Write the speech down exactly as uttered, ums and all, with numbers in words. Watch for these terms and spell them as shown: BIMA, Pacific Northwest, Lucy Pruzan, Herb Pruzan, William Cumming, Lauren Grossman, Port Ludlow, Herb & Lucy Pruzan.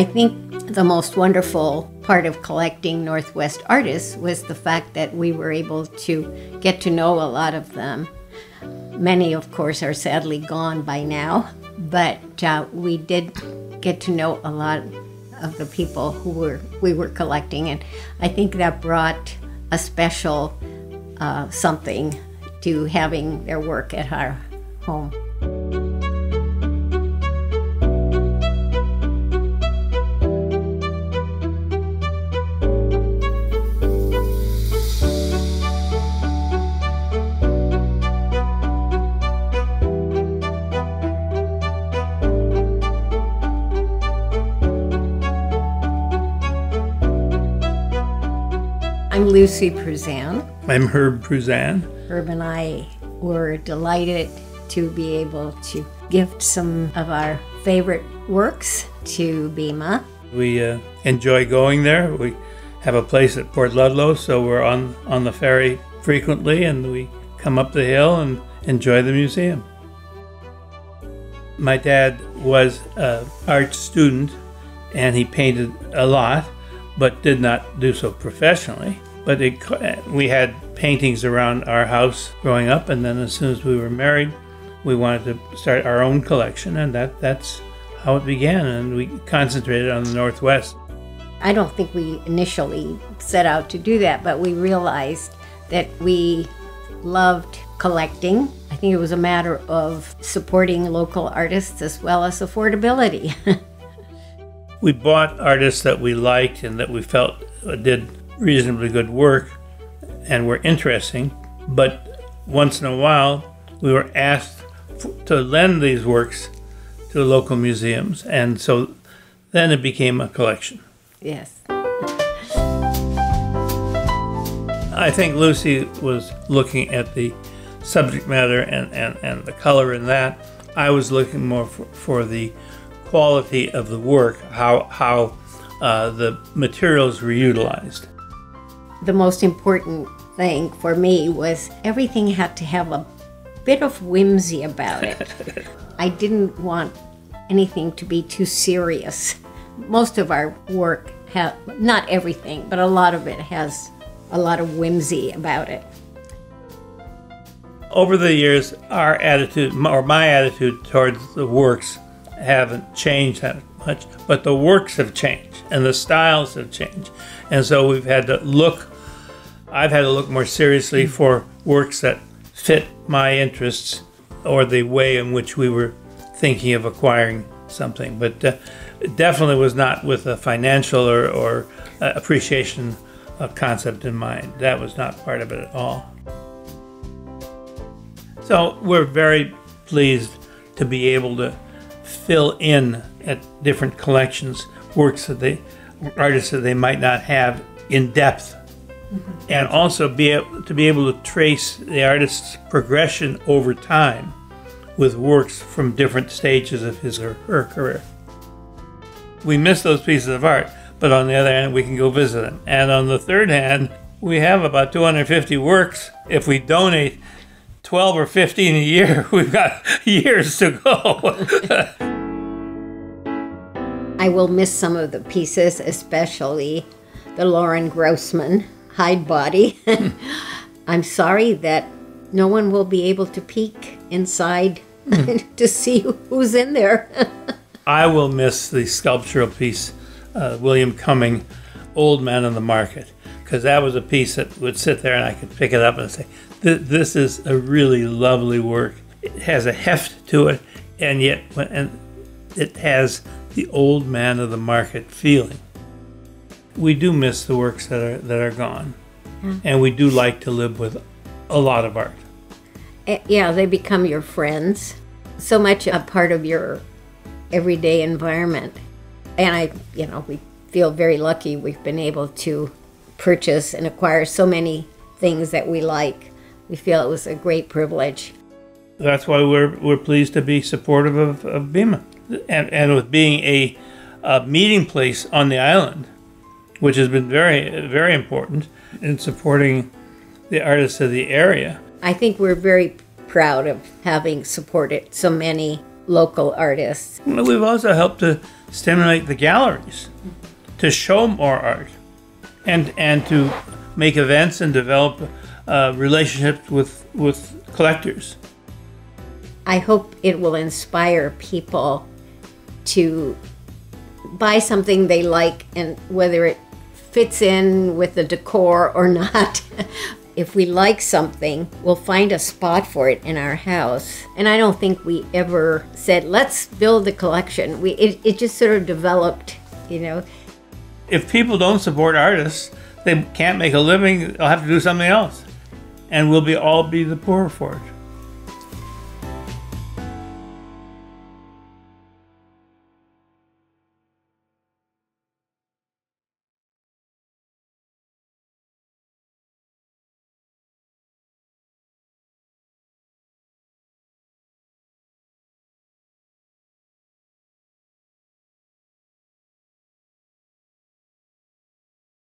I think the most wonderful part of collecting Northwest artists was the fact that we were able to get to know a lot of them. Many, of course, are sadly gone by now, but uh, we did get to know a lot of the people who were we were collecting, and I think that brought a special uh, something to having their work at our home. I'm Lucy Pruzan. I'm Herb Pruzan. Herb and I were delighted to be able to gift some of our favorite works to BIMA. We uh, enjoy going there. We have a place at Port Ludlow, so we're on, on the ferry frequently, and we come up the hill and enjoy the museum. My dad was an art student, and he painted a lot, but did not do so professionally. But it, we had paintings around our house growing up, and then as soon as we were married, we wanted to start our own collection, and that, that's how it began, and we concentrated on the Northwest. I don't think we initially set out to do that, but we realized that we loved collecting. I think it was a matter of supporting local artists as well as affordability. We bought artists that we liked and that we felt did reasonably good work and were interesting, but once in a while we were asked to lend these works to local museums, and so then it became a collection. Yes. I think Lucy was looking at the subject matter and, and, and the color in that. I was looking more for, for the quality of the work, how, how uh, the materials were utilized. The most important thing for me was everything had to have a bit of whimsy about it. I didn't want anything to be too serious. Most of our work, ha not everything, but a lot of it has a lot of whimsy about it. Over the years, our attitude, or my attitude towards the works, haven't changed that much, but the works have changed and the styles have changed, and so we've had to look I've had to look more seriously for works that fit my interests or the way in which we were thinking of acquiring something, but uh, it definitely was not with a financial or, or uh, appreciation uh, concept in mind. That was not part of it at all. So we're very pleased to be able to fill in at different collections works that they artists that they might not have in depth, mm-hmm. and also be able to be able to trace the artist's progression over time with works from different stages of his or her career. We miss those pieces of art, but on the other hand, we can go visit them, and on the third hand, we have about two hundred fifty works. If we donate twelve or fifteen a year, we've got years to go. I will miss some of the pieces, especially the Lauren Grossman hide body. I'm sorry that no one will be able to peek inside mm. to see who's in there. I will miss the sculptural piece, uh, William Cumming, Old Man on the Market, because that was a piece that would sit there and I could pick it up and say, this is a really lovely work. It has a heft to it, and yet and it has the old man of the market feeling. We do miss the works that are, that are gone, yeah. And we do like to live with a lot of art. Yeah, they become your friends. So much a part of your everyday environment. And I, you know, we feel very lucky we've been able to purchase and acquire so many things that we like. We feel it was a great privilege. That's why we're, we're pleased to be supportive of, of BIMA. And, and with being a, a meeting place on the island, which has been very, very important in supporting the artists of the area. I think we're very proud of having supported so many local artists. We've also helped to stimulate the galleries to show more art and, and to make events and develop uh, relationships with, with collectors. I hope it will inspire people to buy something they like, and whether it fits in with the decor or not. If we like something, we'll find a spot for it in our house. And I don't think we ever said, let's build a collection. We, it, it just sort of developed, you know. If people don't support artists, they can't make a living, they'll have to do something else. And we'll be all be the poorer for it.